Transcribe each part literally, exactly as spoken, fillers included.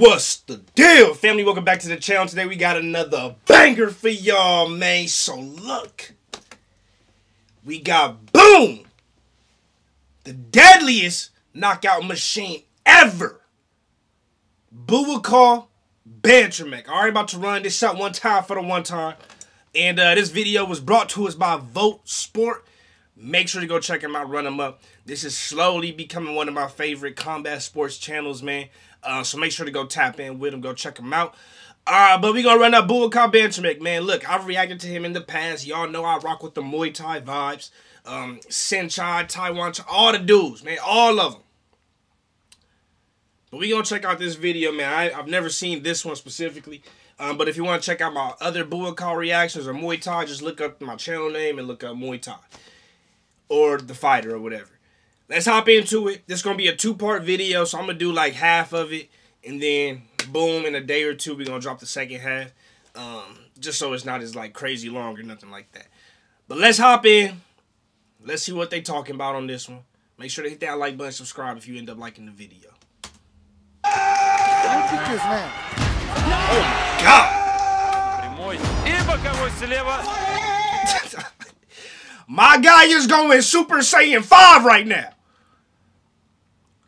What's the deal, family? Welcome back to the channel. Today we got another banger for y'all, man. So look, we got boom, the deadliest knockout machine ever, Buakaw Banchamek. All right, about to run this shot one time for the one time. And uh, this video was brought to us by Vote Sport. Make sure to go check him out, run him up. This is slowly becoming one of my favorite combat sports channels, man. Uh, so make sure to go tap in with him, go check him out. Uh, but we're going to run up Buakaw Banchamek, man. Look, I've reacted to him in the past. Y'all know I rock with the Muay Thai vibes. Um, Sin Chai, Taiwan Chai, all the dudes, man. All of them. But we're going to check out this video, man. I, I've never seen this one specifically. Um, but if you want to check out my other Buakaw reactions or Muay Thai, just look up my channel name and look up Muay Thai. Or the fighter or whatever. Let's hop into it. This is going to be a two-part video, so I'm going to do like half of it. And then, boom, in a day or two, we're going to drop the second half. Um, just so it's not as like crazy long or nothing like that. But let's hop in. Let's see what they talking about on this one. Make sure to hit that like button, subscribe if you end up liking the video. Don't take this, man. Oh, my God. My guy is going Super Saiyan five right now.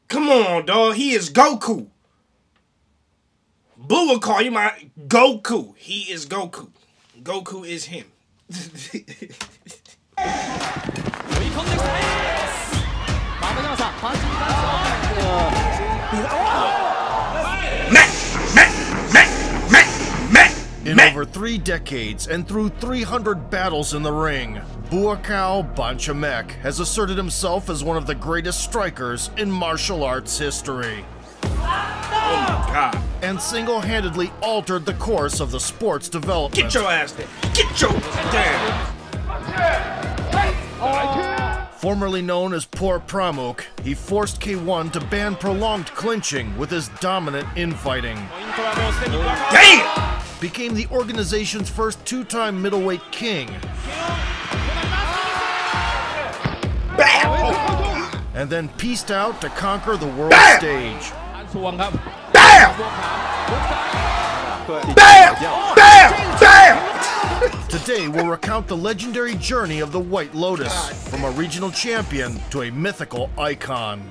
Come on, dog. He is Goku. Buakaw, you might... Goku. He is Goku. Goku is him. In over three decades and through three hundred battles in the ring, Buakaw Banchamek has asserted himself as one of the greatest strikers in martial arts history. Oh my God. And single-handedly altered the course of the sport's development. Get your ass there! Get your ass down! Formerly known as Por Pramuk, he forced K one to ban prolonged clinching with his dominant infighting. Damn! Became the organization's first two-time middleweight king. Bam! And then pieced out to conquer the world Bam! Stage. Bam! Bam! Bam! Bam! Bam! Today we'll recount the legendary journey of the White Lotus, from a regional champion to a mythical icon.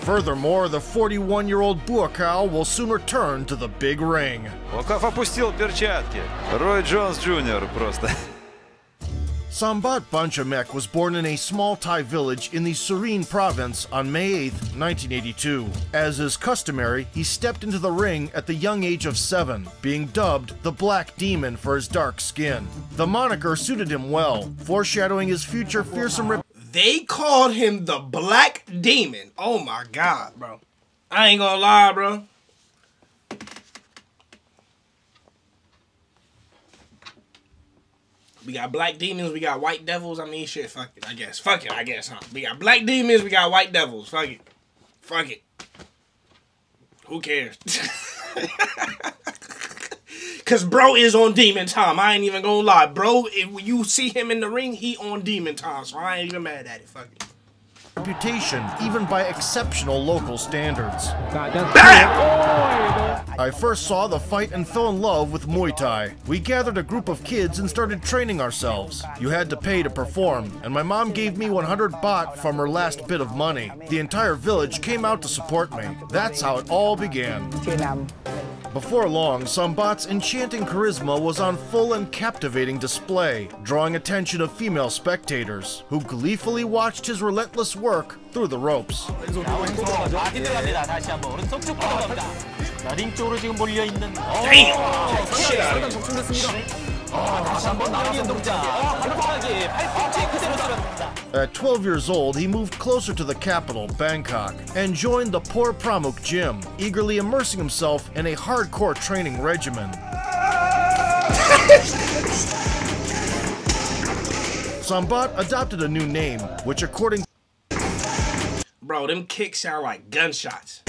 Furthermore, the forty-one-year-old Buakaw will soon return to the big ring. Buakaw опустил перчатки. Roy Jones Junior просто. Sombat Banchamek was born in a small Thai village in the Surin province on May eighth, nineteen eighty-two. As is customary, he stepped into the ring at the young age of seven, being dubbed the Black Demon for his dark skin. The moniker suited him well, foreshadowing his future fearsome rip- They called him the Black Demon. Oh my God, bro. I ain't gonna lie, bro. We got black demons, we got white devils. I mean, shit, fuck it, I guess. Fuck it, I guess, huh? We got black demons, we got white devils. Fuck it. Fuck it. Who cares? Because bro is on demon time. I ain't even gonna lie. Bro, if you see him in the ring, he on demon time. So I ain't even mad at it. Fuck it. Reputation, even by exceptional local standards. Bam! I first saw the fight and fell in love with Muay Thai. We gathered a group of kids and started training ourselves. You had to pay to perform, and my mom gave me one hundred baht from her last bit of money. The entire village came out to support me. That's how it all began. Before long, Sombat's enchanting charisma was on full and captivating display, drawing attention of female spectators, who gleefully watched his relentless work through the ropes. At twelve years old, he moved closer to the capital, Bangkok, and joined the Por Pramuk gym, eagerly immersing himself in a hardcore training regimen. Sombat adopted a new name, which according to... Bro, them kicks sound like gunshots.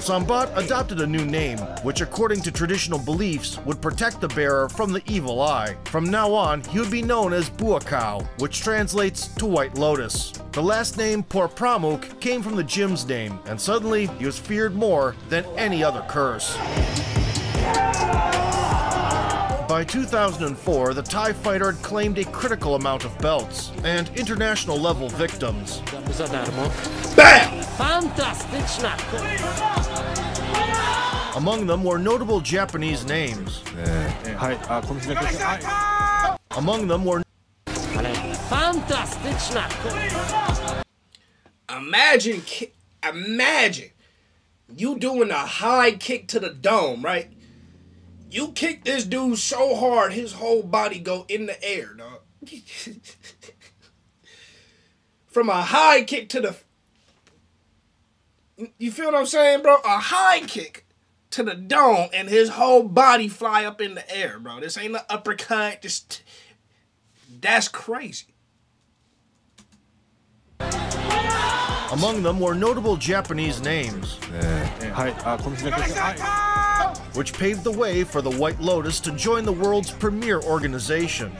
Sombat adopted a new name, which according to traditional beliefs would protect the bearer from the evil eye. From now on, he would be known as Buakaw, which translates to White Lotus. The last name, Por Pramuk, came from the gym's name, and suddenly he was feared more than any other curse. By two thousand four, the Thai fighter had claimed a critical amount of belts and international level victims. BAM! Among them were notable Japanese names. Among them were Imagine, imagine you doing a high kick to the dome, right? You kick this dude so hard, his whole body go in the air, dog. From a high kick to the... You feel what I'm saying, bro? A high kick to the dome and his whole body fly up in the air, bro. This ain't an uppercut. Just... That's crazy. Among them were notable Japanese names, which paved the way for the White Lotus to join the world's premier organization.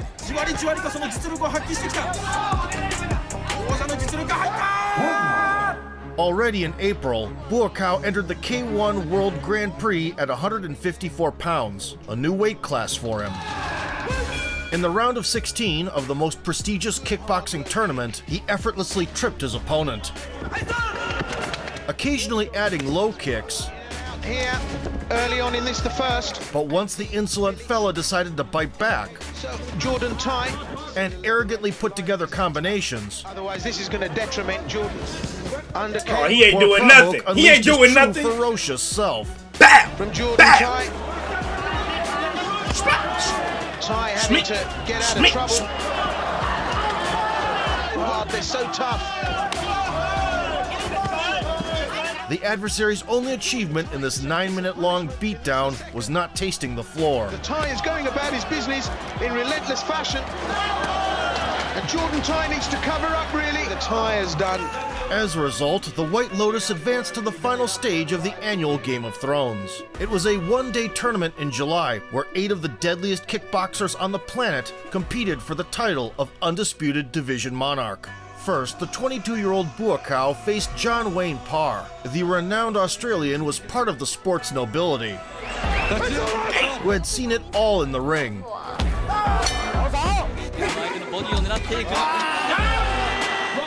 Already in April, Buakaw entered the K one World Grand Prix at one hundred fifty-four pounds, a new weight class for him. In the round of sixteen of the most prestigious kickboxing tournament, he effortlessly tripped his opponent, occasionally adding low kicks. Here, early on in this, the first. But once the insolent fella decided to bite back, so Jordan tight and arrogantly put together combinations. Otherwise, this is going to detriment Jordan. Undercut. Oh, he ain't doing nothing. He ain't doing nothing. Ferocious self. Bam. From Jordan Chai. Chai having to get out of trouble. God, they're so tough. The adversary's only achievement in this nine-minute-long beatdown was not tasting the floor. The Thai is going about his business in relentless fashion. And Jordan Thai needs to cover up, really. The Thai is done. As a result, the White Lotus advanced to the final stage of the annual Game of Thrones. It was a one-day tournament in July where eight of the deadliest kickboxers on the planet competed for the title of Undisputed Division Monarch. First, the twenty-two-year-old Buakaw faced John Wayne Parr. The renowned Australian was part of the sport's nobility, who had seen it all in the ring.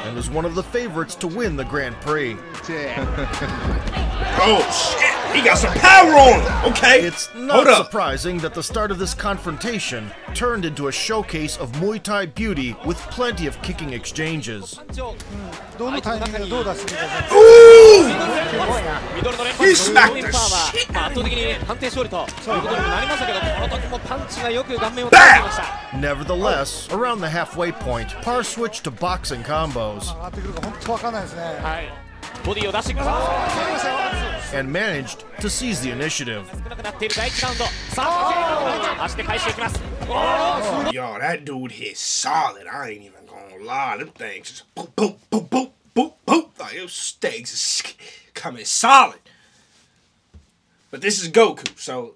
And was one of the favorites to win the Grand Prix. Oh shit, he got some power on him, okay? It's not surprising that the start of this confrontation turned into a showcase of Muay Thai beauty with plenty of kicking exchanges. Ooh! He smacked the shit out of him. Bam! Nevertheless, around the halfway point, Parr switched to boxing combos and managed to seize the initiative. Yo, that dude hit solid. I ain't even gonna lie. Them things just boop, boop, boop, boop. Boop, boop, like those steaks is coming solid. But this is Goku, so...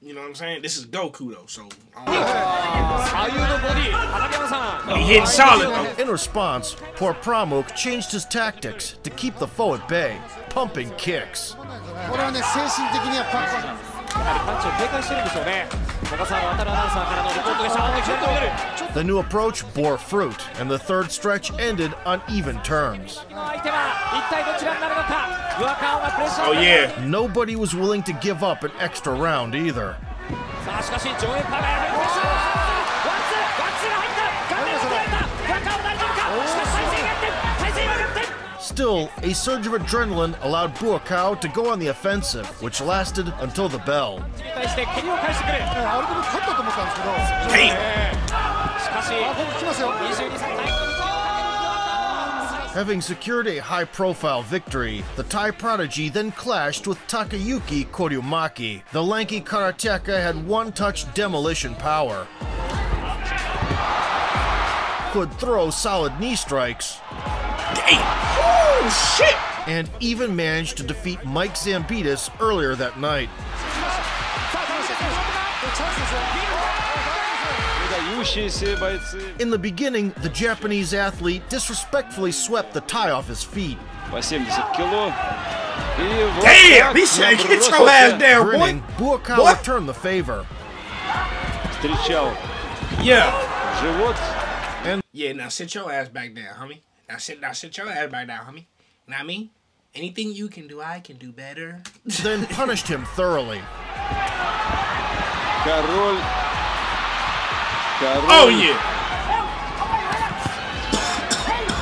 You know what I'm saying? This is Goku, though, so... Oh. He hitting solid, though. In response, Por Pramuk changed his tactics to keep the foe at bay, pumping kicks. The new approach bore fruit, and the third stretch ended on even terms. Oh yeah. Nobody was willing to give up an extra round either. Still, a surge of adrenaline allowed Buakaw to go on the offensive, which lasted until the bell. Damn. Having secured a high-profile victory, the Thai prodigy then clashed with Takayuki Koryumaki. The lanky karateka had one-touch demolition power, could throw solid knee strikes, Damn. Shit. and even managed to defeat Mike Zambidis earlier that night. In the beginning, the Japanese athlete disrespectfully swept the Thai off his feet. Damn, he said, get your ass down, boy. Buakaw returned the favor. Yeah. And yeah, now sit your ass back down, homie. Now sit, now sit your ass back down, homie. You know what I mean? Anything you can do, I can do better. Then punished him thoroughly. Carol. Король. Oh yeah!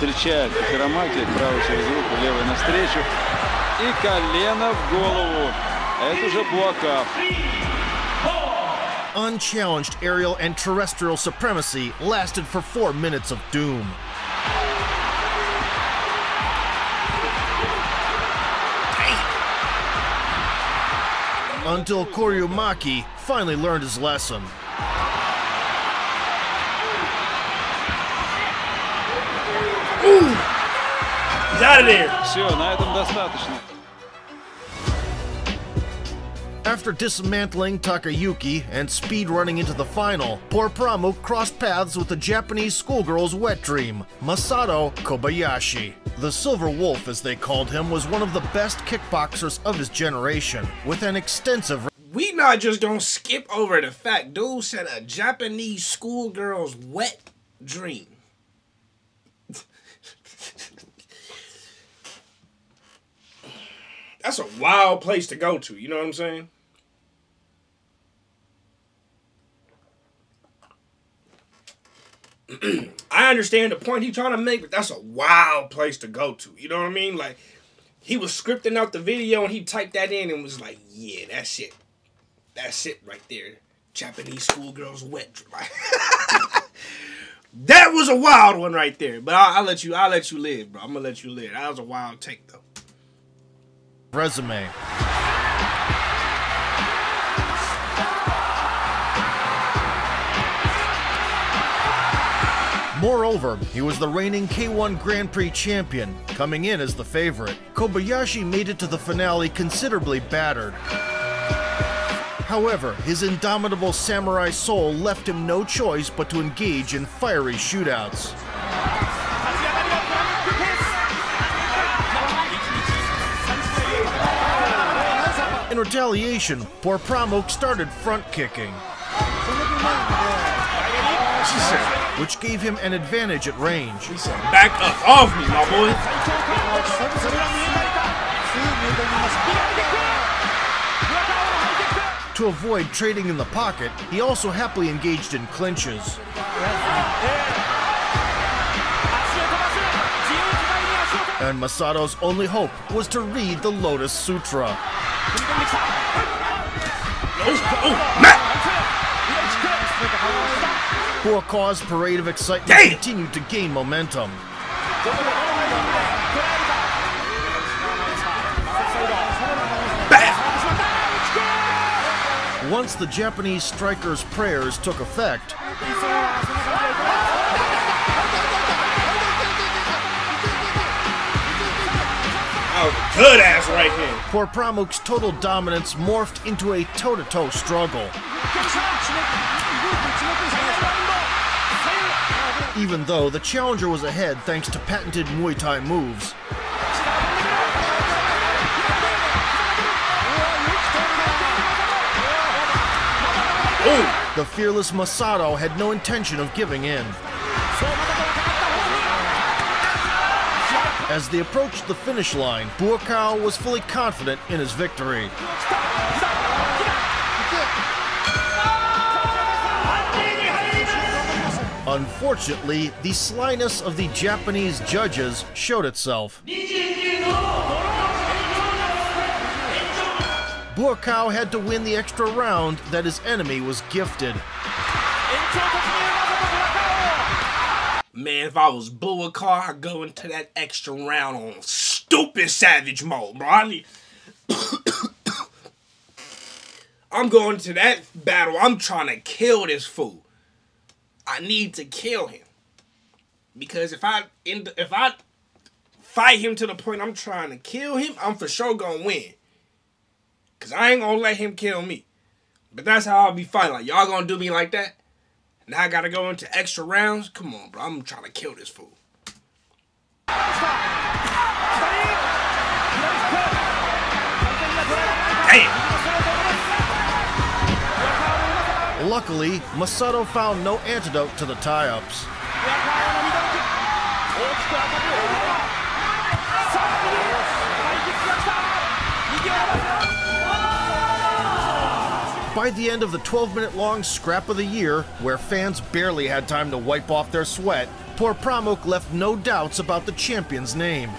Встречает Коромаки, правую через руку, левой навстречу. И колено в голову. Это уже Буакав. Unchallenged aerial and terrestrial supremacy lasted for four minutes of doom. Until Koryumaki finally learned his lesson. Ooh. He's out of there. After dismantling Takayuki and speedrunning into the final, Por Pramuk crossed paths with the Japanese schoolgirl's wet dream, Masato Kobayashi. The Silver Wolf, as they called him, was one of the best kickboxers of his generation, with an extensive... We not just gonna skip over the fact dude said a Japanese schoolgirl's wet dream. That's a wild place to go to, you know what I'm saying? I understand the point he's trying to make, but that's a wild place to go to, you know what I mean? Like, he was scripting out the video and he typed that in and was like, yeah, that's it. That's it right there. Japanese schoolgirls wet. That was a wild one right there, but I'll, I'll let you, I'll let you live, bro. I'm gonna let you live. That was a wild take, though. Resume. Moreover, he was the reigning K one Grand Prix champion, coming in as the favorite. Kobayashi made it to the finale considerably battered. However, his indomitable samurai soul left him no choice but to engage in fiery shootouts. In retaliation, Por Pramuk started front kicking, which gave him an advantage at range. He said, back up off me, my boy. To avoid trading in the pocket, he also happily engaged in clinches. And Masato's only hope was to read the Lotus Sutra. Buakaw's parade of excitement Damn. continued to gain momentum. Bam. Once the Japanese striker's prayers took effect, good ass right here. Por Pramuk's total dominance morphed into a toe-to-toe struggle. Even though the challenger was ahead thanks to patented Muay Thai moves, Ooh. the fearless Masato had no intention of giving in. As they approached the finish line, Buakaw was fully confident in his victory. Unfortunately, the slyness of the Japanese judges showed itself. Buakaw had to win the extra round that his enemy was gifted. Man, if I was Buakaw, I'd go into that extra round on stupid savage mode, bro. I need... I'm going to that battle. I'm trying to kill this fool. I need to kill him. Because if I end, if I fight him to the point I'm trying to kill him, I'm for sure gonna win. Cause I ain't gonna let him kill me. But that's how I'll be fighting. Like, y'all gonna do me like that? Now I gotta go into extra rounds? Come on, bro. I'm trying to kill this fool. Damn. Luckily, Masato found no antidote to the tie-ups. By the end of the twelve-minute-long scrap of the year, where fans barely had time to wipe off their sweat, Por Pramuk left no doubts about the champion's name.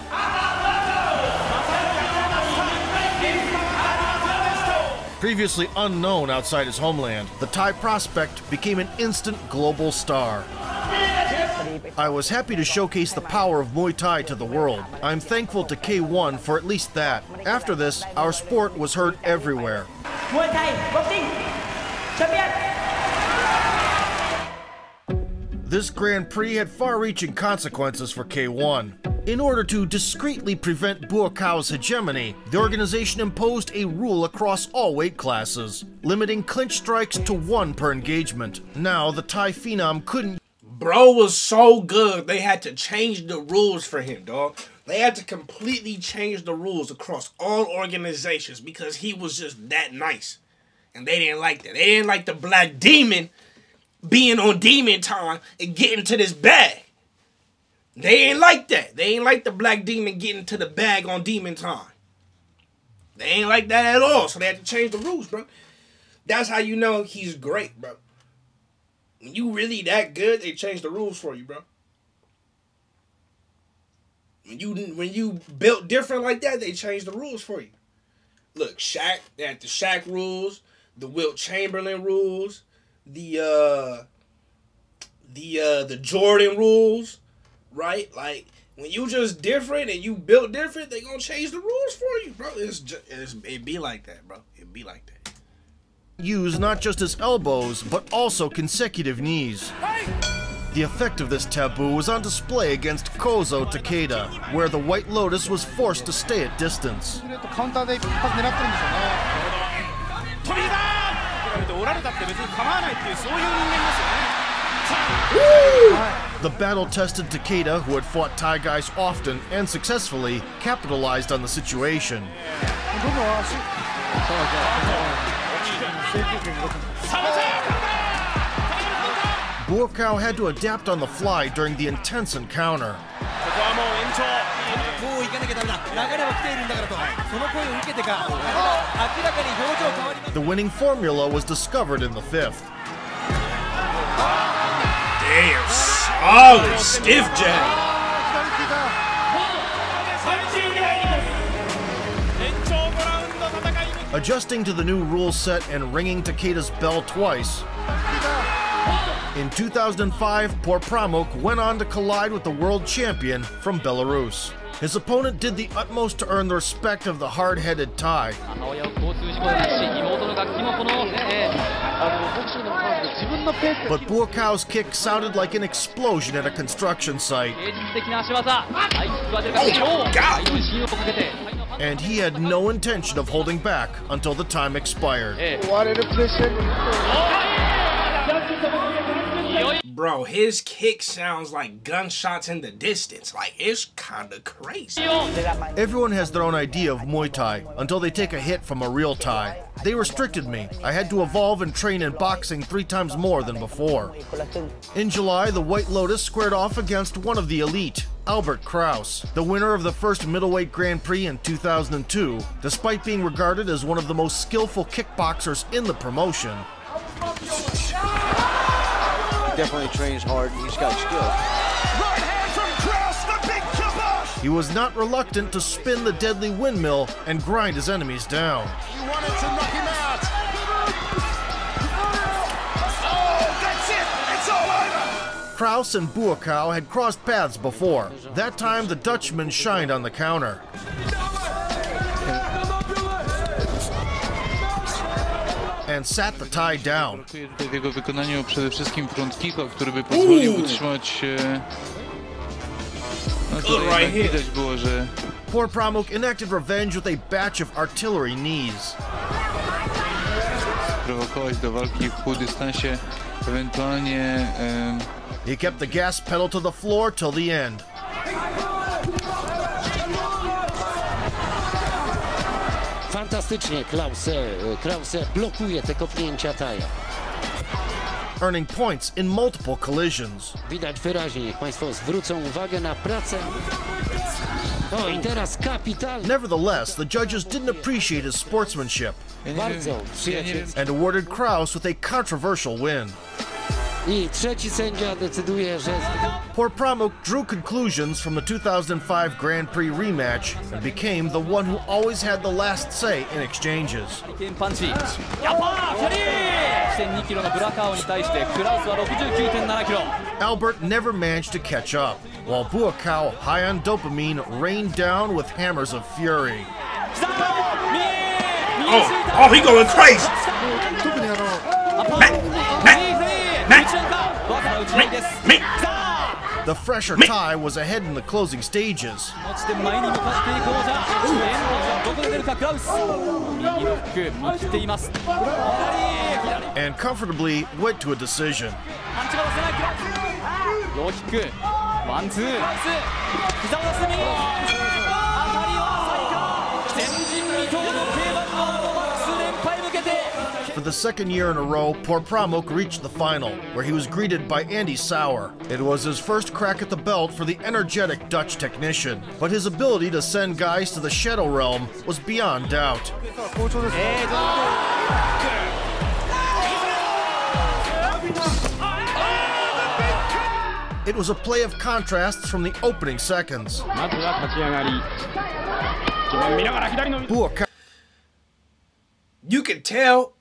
Previously unknown outside his homeland, the Thai prospect became an instant global star. I was happy to showcase the power of Muay Thai to the world. I'm thankful to K one for at least that. After this, our sport was heard everywhere. Muay Thai boxing champion. This Grand Prix had far-reaching consequences for K one. In order to discreetly prevent Buakaw's hegemony, the organization imposed a rule across all weight classes, limiting clinch strikes to one per engagement. Now the Thai phenom couldn't. Bro was so good, they had to change the rules for him, dog. They had to completely change the rules across all organizations because he was just that nice. And they didn't like that. They didn't like the Black Demon being on demon time and getting to this bag. They ain't like that. They ain't like the Black Demon getting to the bag on demon time. They ain't like that at all. So they had to change the rules, bro. That's how you know he's great, bro. When you really that good, they change the rules for you, bro. When you when you built different like that, they changed the rules for you. Look, Shaq, they had the Shaq rules, the Wilt Chamberlain rules, the uh, the uh, the Jordan rules, right? Like when you just different and you built different, they gonna change the rules for you, bro. It's, just, it's it be like that, bro. It be like that. Use not just his elbows, but also consecutive knees. Hey! The effect of this taboo was on display against Kozo Takeda, where the White Lotus was forced to stay at distance. The battle-tested Takeda, who had fought Thai guys often and successfully, capitalized on the situation. Buakaw had to adapt on the fly during the intense encounter. The winning formula was discovered in the fifth. Damn, solid stiff jab. Adjusting to the new rule set and ringing Takeda's bell twice, in two thousand five, Por Pramuk went on to collide with the world champion from Belarus. His opponent did the utmost to earn the respect of the hard-headed Thai. But Buakaw's kick sounded like an explosion at a construction site. Oh, God. And he had no intention of holding back until the time expired. Bro, his kick sounds like gunshots in the distance. Like, it's kinda crazy. Everyone has their own idea of Muay Thai until they take a hit from a real Thai. They restricted me. I had to evolve and train in boxing three times more than before. In July, the White Lotus squared off against one of the elite, Albert Kraus, the winner of the first middleweight Grand Prix in two thousand two, despite being regarded as one of the most skillful kickboxers in the promotion. Definitely trains hard, and he's got skill. Right hand from Kraus, the big kibosh! He was not reluctant to spin the deadly windmill and grind his enemies down. You wanted to knock him out. Oh, that's it! It's all over! Kraus and Buakaw had crossed paths before. That time, the Dutchman shined on the counter. And sat the tie down. Good right here. Por Pramuk enacted revenge with a batch of artillery knees. He kept the gas pedal to the floor till the end. Fantastycznie Kraus, Kraus blokuje te kopnięcia Taja. Earning points in multiple collisions. Widać wyraźnie, jak Państwo zwrócą uwagę na pracę. O, i teraz kapital. Nevertheless, the judges didn't appreciate his sportsmanship and awarded Kraus with a controversial win. I trzeci sędzia decyduje, że... Por Pramuk drew conclusions from the two thousand five Grand Prix rematch and became the one who always had the last say in exchanges. Albert never managed to catch up, while Buakaw, high on dopamine, rained down with hammers of fury. Oh, oh, he going crazy! The fresher Thai was ahead in the closing stages. And comfortably went to a decision. For the second year in a row, Por Pramuk reached the final, where he was greeted by Andy Souwer. It was his first crack at the belt for the energetic Dutch technician, but his ability to send guys to the shadow realm was beyond doubt. It was a play of contrasts from the opening seconds. You could tell,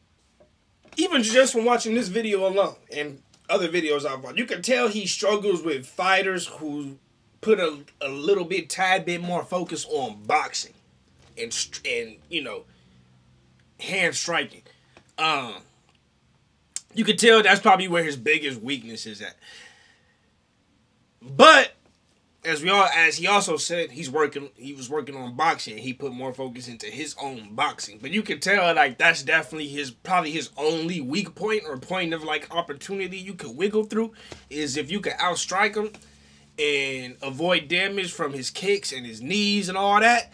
even just from watching this video alone and other videos I've watched, you can tell he struggles with fighters who put a, a little bit, tad bit more focus on boxing and, and you know, hand striking. Um, you can tell that's probably where his biggest weakness is at. But as we all, as he also said, he's working. He was working on boxing. He put more focus into his own boxing. But you can tell, like, that's definitely his, probably his only weak point or point of like opportunity you could wiggle through is if you could outstrike him and avoid damage from his kicks and his knees and all that.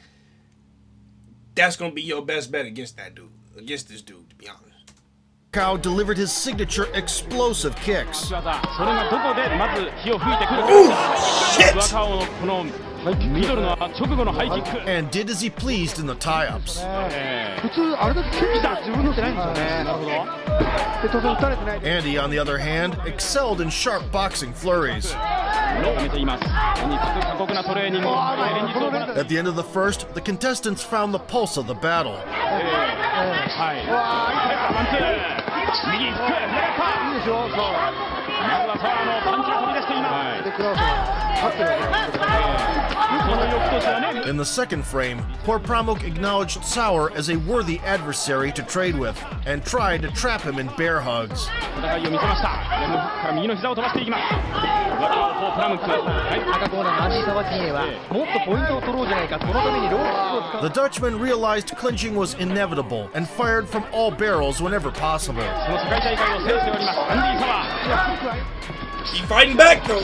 That's gonna be your best bet against that dude, against this dude, to be honest. Buakaw delivered his signature explosive kicks. Oh, shit! And did as he pleased in the tie-ups. Andy, on the other hand, excelled in sharp boxing flurries. At the end of the first, the contestants found the pulse of the battle. In the second frame, Por Pramuk acknowledged Souwer as a worthy adversary to trade with and tried to trap him in bear hugs. The Dutchman realized clinching was inevitable and fired from all barrels whenever possible. Keep fighting back, though.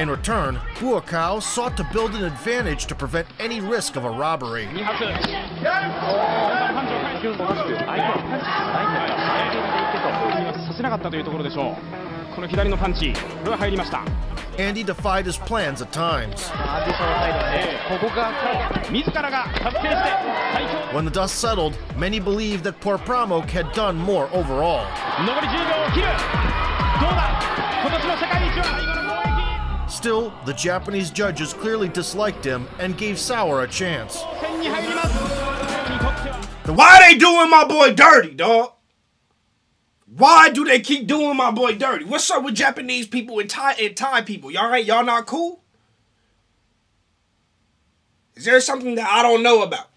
In return, Buakaw sought to build an advantage to prevent any risk of a robbery. Andy defied his plans at times. When the dust settled, many believed that Por Pramuk had done more overall. Still, the Japanese judges clearly disliked him and gave Souwer a chance. Why are they doing my boy dirty, dog? Why do they keep doing my boy dirty? What's up with Japanese people and Thai, and Thai people? Y'all ain't, y'all not cool? Is there something that I don't know about?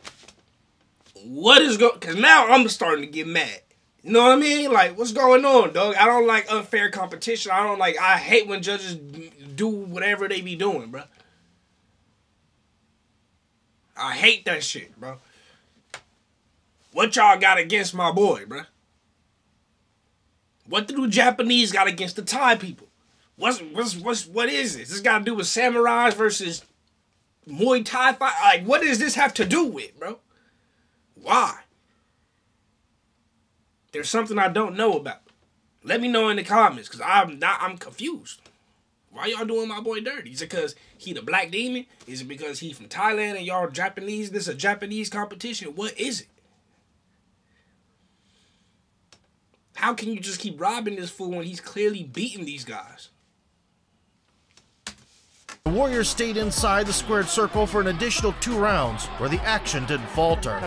What is going? Because now I'm starting to get mad. You know what I mean? Like, what's going on, dog? I don't like unfair competition. I don't like, I hate when judges do whatever they be doing, bro. I hate that shit, bro. What y'all got against my boy, bro? What do the Japanese got against the Thai people? What's, what's, what's, what is this? This got to do with samurais versus Muay Thai fight? Like, what does this have to do with, bro? Why? There's something I don't know about. Let me know in the comments, because I'm not, I'm confused. Why y'all doing my boy dirty? Is it because he the black demon? Is it because he from Thailand and y'all Japanese? This a Japanese competition? What is it? How can you just keep robbing this fool when he's clearly beating these guys? The Warriors stayed inside the squared circle for an additional two rounds, where the action didn't falter.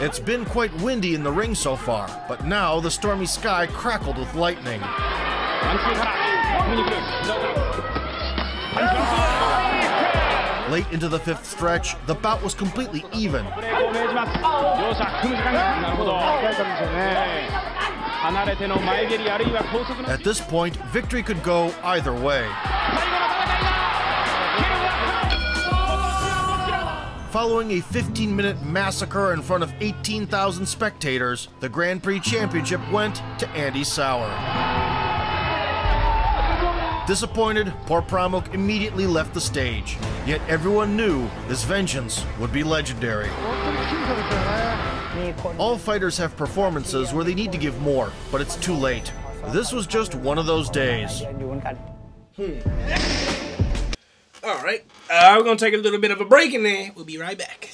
It's been quite windy in the ring so far, but now the stormy sky crackled with lightning. Late into the fifth stretch, the bout was completely even. At this point, victory could go either way. Following a fifteen minute massacre in front of eighteen thousand spectators, the Grand Prix Championship went to Andy Souwer. Disappointed, Por Pramuk immediately left the stage. Yet everyone knew this vengeance would be legendary. All fighters have performances where they need to give more, but it's too late. This was just one of those days. Hmm. All right, uh, we're going to take a little bit of a break and then we'll be right back.